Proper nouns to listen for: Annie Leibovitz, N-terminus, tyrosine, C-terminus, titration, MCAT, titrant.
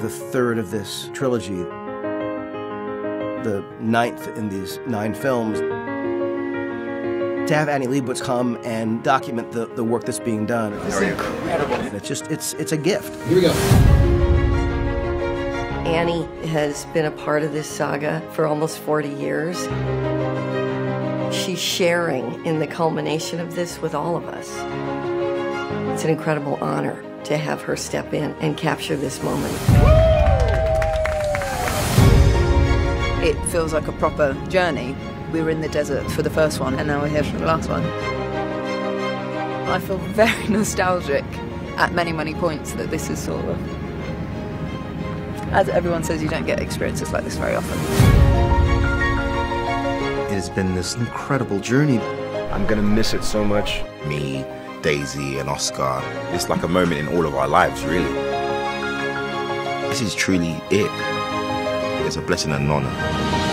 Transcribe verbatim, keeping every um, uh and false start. the third of this trilogy, the ninth in these nine films. To have Annie Leibovitz come and document the, the work that's being done. It's incredible. And it's just, it's, it's a gift. Here we go. Annie has been a part of this saga for almost forty years. She's sharing in the culmination of this with all of us. It's an incredible honor to have her step in and capture this moment. It feels like a proper journey. We were in the desert for the first one, and now we're here for the last one. I feel very nostalgic at many, many points that this is sort of... As everyone says, you don't get experiences like this very often. It has been this incredible journey. I'm gonna miss it so much. Me, Daisy, and Oscar. It's like a moment in all of our lives, really. This is truly it. It's a blessing and an honor.